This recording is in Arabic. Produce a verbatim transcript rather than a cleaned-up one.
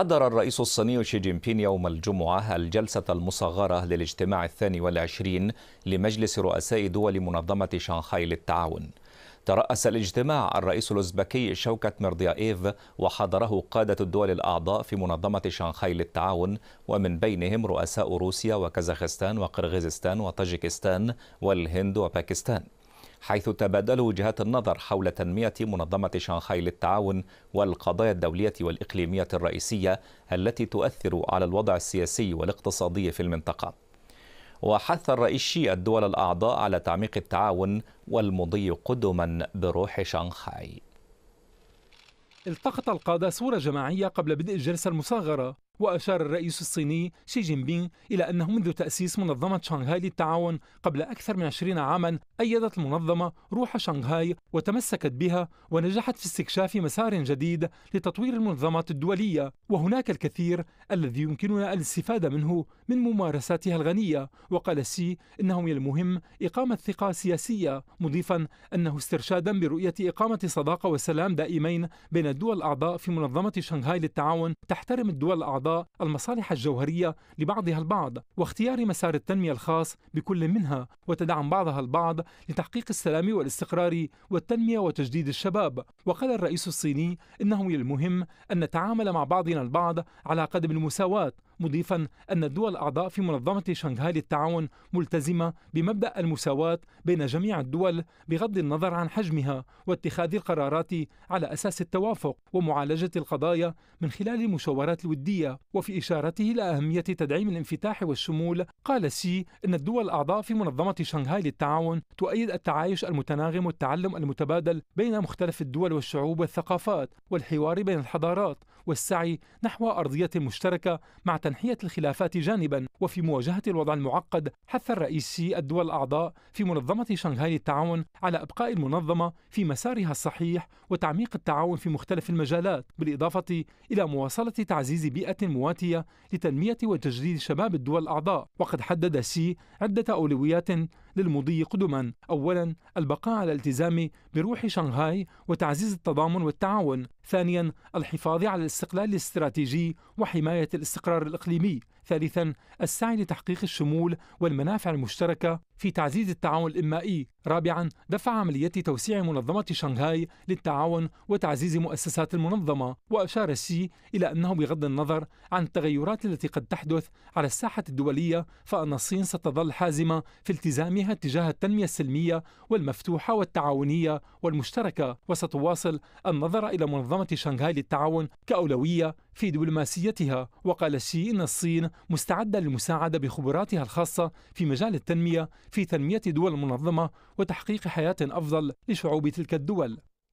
حضر الرئيس الصيني شي جين بينغ يوم الجمعة الجلسة المصغرة للاجتماع الثاني والعشرين لمجلس رؤساء دول منظمة شنغهاي للتعاون. ترأس الاجتماع الرئيس الأوزبكي شوكت ميرضيايف، وحضره قادة الدول الأعضاء في منظمة شنغهاي للتعاون، ومن بينهم رؤساء روسيا وكازاخستان وقرغيزستان وطاجكستان والهند وباكستان، حيث تبادلوا وجهات النظر حول تنمية منظمة شنغهاي للتعاون والقضايا الدولية والإقليمية الرئيسية التي تؤثر على الوضع السياسي والاقتصادي في المنطقة. وحث الرئيس شي الدول الأعضاء على تعميق التعاون والمضي قدما بروح شنغهاي. التقط القادة صورة جماعية قبل بدء الجلسة المصغرة، وأشار الرئيس الصيني شي جين بينغ إلى أنه منذ تأسيس منظمة شنغهاي للتعاون قبل أكثر من عشرين عاما أيدت المنظمة روح شنغهاي وتمسكت بها، ونجحت في استكشاف مسار جديد لتطوير المنظمات الدولية، وهناك الكثير الذي يمكننا الاستفادة منه من ممارساتها الغنية. وقال شي إنه من المهم إقامة ثقة سياسية، مضيفا أنه استرشادا برؤية إقامة صداقة وسلام دائمين بين الدول الأعضاء في منظمة شنغهاي للتعاون تحترم الدول الأعضاء المصالح الجوهرية لبعضها البعض، واختيار مسار التنمية الخاص بكل منها، وتدعم بعضها البعض لتحقيق السلام والاستقرار والتنمية وتجديد الشباب. وقال الرئيس الصيني إنه من المهم أن نتعامل مع بعضنا البعض على قدم المساواة، مضيفا أن الدول الأعضاء في منظمة شنغهاي للتعاون ملتزمة بمبدأ المساواة بين جميع الدول بغض النظر عن حجمها، واتخاذ القرارات على أساس التوافق، ومعالجة القضايا من خلال المشاورات الودية. وفي إشارته إلى أهمية تدعيم الانفتاح والشمول، قال شي أن الدول الأعضاء في منظمة شنغهاي للتعاون تؤيد التعايش المتناغم والتعلم المتبادل بين مختلف الدول والشعوب والثقافات، والحوار بين الحضارات، والسعي نحو أرضية مشتركة مع تنحية الخلافات جانبا. وفي مواجهة الوضع المعقد، حث الرئيس شي الدول الأعضاء في منظمة شنغهاي للتعاون على إبقاء المنظمة في مسارها الصحيح وتعميق التعاون في مختلف المجالات، بالإضافة إلى مواصلة تعزيز بيئة مواتية لتنمية وتجديد شباب الدول الأعضاء. وقد حدد شي عدة أولويات للمضي قدما، أولا البقاء على الالتزام بروح شنغهاي وتعزيز التضامن والتعاون، ثانيا الحفاظ على الاستقلال الاستراتيجي وحماية الاستقرار الإقليمي، ثالثا السعي لتحقيق الشمول والمنافع المشتركة في تعزيز التعاون الإنمائي، رابعا دفع عملية توسيع منظمة شنغهاي للتعاون وتعزيز مؤسسات المنظمة. وأشار شي إلى أنه بغض النظر عن التغيرات التي قد تحدث على الساحة الدولية، فأن الصين ستظل حازمة في التزامها تجاه التنمية السلمية والمفتوحة والتعاونية والمشتركة، وستواصل النظر إلى منظمة شنغهاي للتعاون كأولوية في دبلوماسيتها. وقال شي إن الصين مستعدة للمساعدة بخبراتها الخاصة في مجال التنمية في تنمية دول المنظمة وتحقيق حياة أفضل لشعوب تلك الدول.